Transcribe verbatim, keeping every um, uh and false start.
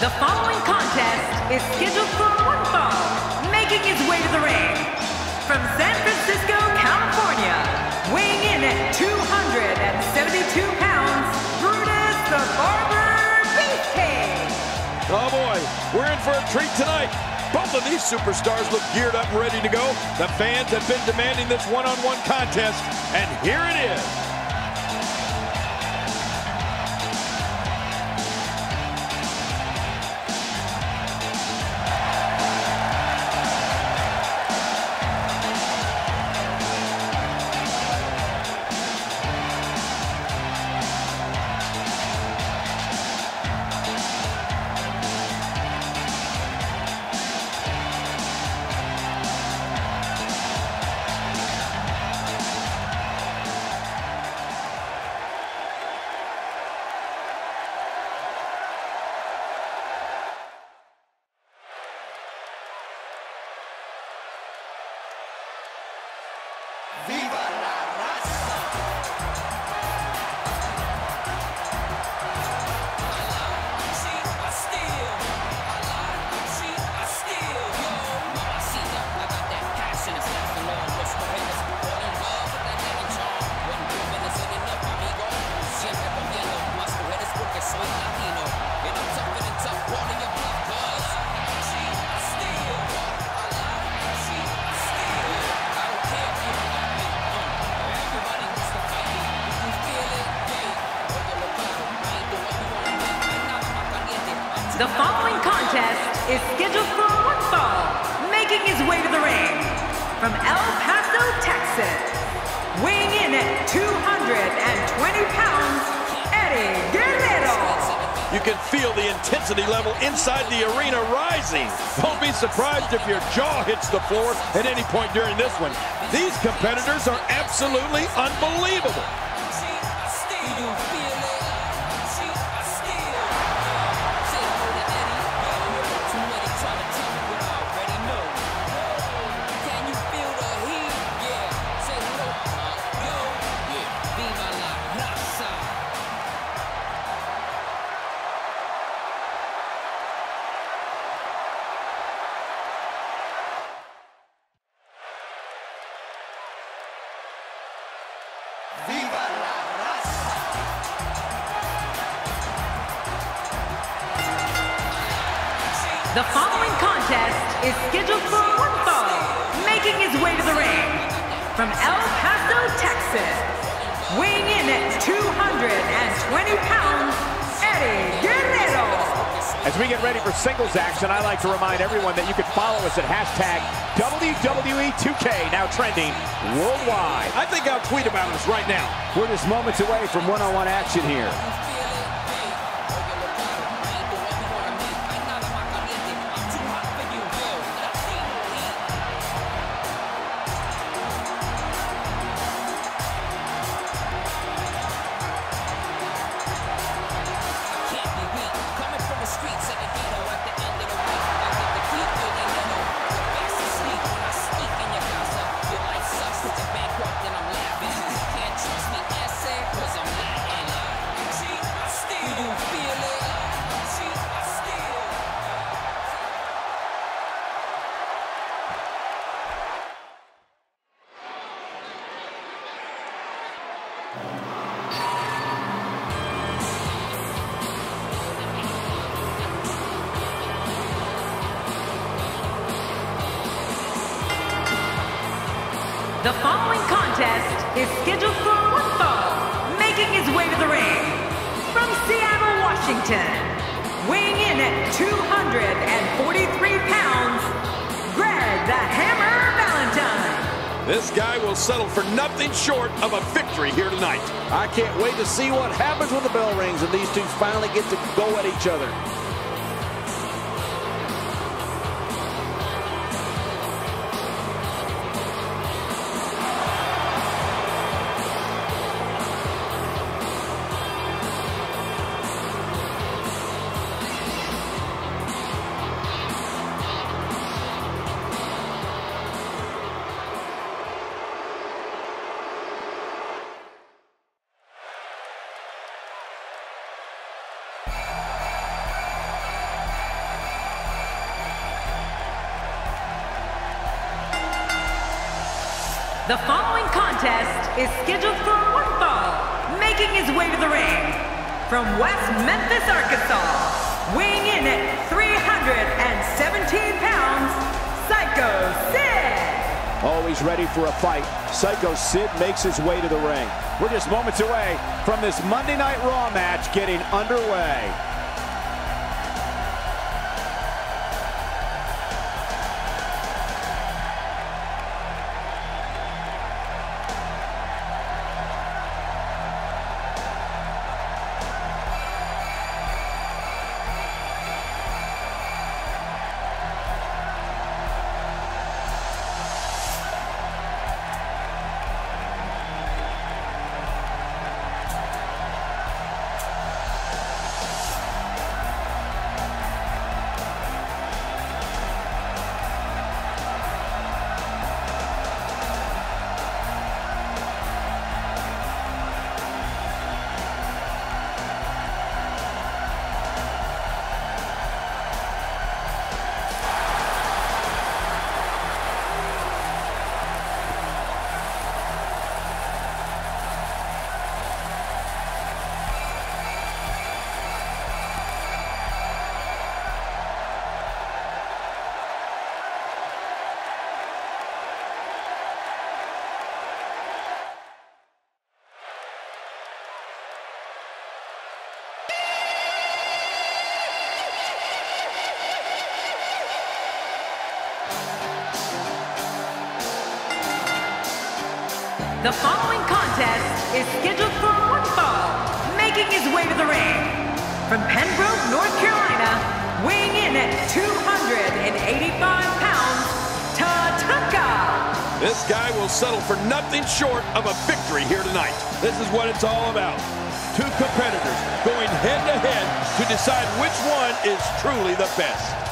The following contest is scheduled for one fall, making his way to the ring. From San Francisco, California, weighing in at two hundred seventy-two pounds, Brutus the Barber Beefcake. Oh boy, we're in for a treat tonight. Both of these superstars look geared up and ready to go. The fans have been demanding this one-on-one contest, and here it is. The following contest is scheduled for one fall, making his way to the ring. From El Paso, Texas, weighing in at two hundred twenty pounds, Eddie Guerrero. You can feel the intensity level inside the arena rising. Don't be surprised if your jaw hits the floor at any point during this one. These competitors are absolutely unbelievable. The following contest is scheduled for one fall, making his way to the ring. From El Paso, Texas, weighing in at two hundred twenty pounds, Eddie Guerrero. As we get ready for singles action, I like to remind everyone that you can follow us at hashtag W W E two K, now trending worldwide. I think I'll tweet about us right now. We're just moments away from one-on-one action here. The following contest is scheduled for one fall, making his way to the ring. From Seattle, Washington, weighing in at two hundred forty-three pounds, Greg the Hammer Valentine. This guy will settle for nothing short of a victory here tonight. I can't wait to see what happens when the bell rings and these two finally get to go at each other. The following contest is scheduled for one fall, making his way to the ring from West Memphis, Arkansas, weighing in at three hundred seventeen pounds, Psycho Sid. Always ready for a fight, Psycho Sid makes his way to the ring. We're just moments away from this Monday Night Raw match getting underway. The following contest is scheduled for one fall, making his way to the ring from Pembroke, North Carolina, weighing in at two hundred eighty-five pounds, Tatanka. This guy will settle for nothing short of a victory here tonight. This is what it's all about. Two competitors going head to head to decide which one is truly the best.